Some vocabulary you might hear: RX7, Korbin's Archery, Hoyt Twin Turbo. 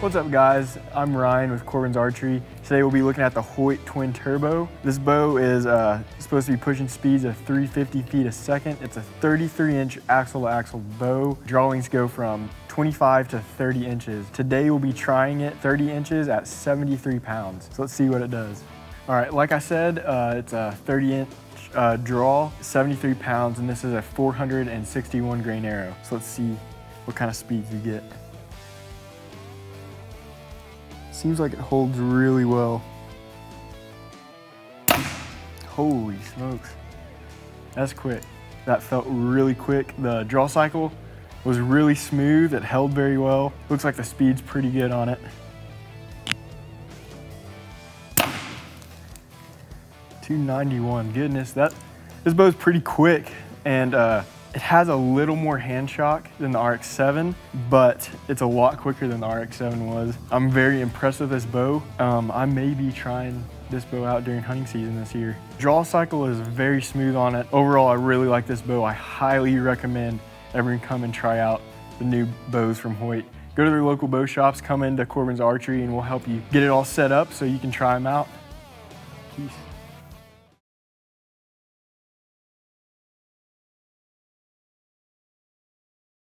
What's up guys, I'm Ryan with Korbin's Archery. Today we'll be looking at the Hoyt Twin Turbo. This bow is supposed to be pushing speeds of 350 feet a second. It's a 33-inch axle-to-axle bow. Draw lengths go from 25 to 30 inches. Today we'll be trying it 30 inches at 73 pounds. So let's see what it does. All right, like I said, it's a 30-inch draw, 73 pounds, and this is a 461 grain arrow. So let's see what kind of speeds we get. Seems like it holds really well. Holy smokes. That's quick. That felt really quick. The draw cycle was really smooth. It held very well. Looks like the speed's pretty good on it. .291, goodness, this bow's pretty quick, and it has a little more hand shock than the RX7, but it's a lot quicker than the RX7 was. I'm very impressed with this bow. I may be trying this bow out during hunting season this year. Draw cycle is very smooth on it. Overall, I really like this bow. I highly recommend everyone come and try out the new bows from Hoyt. Go to their local bow shops, come into Korbin's Archery, and we'll help you get it all set up so you can try them out. Peace.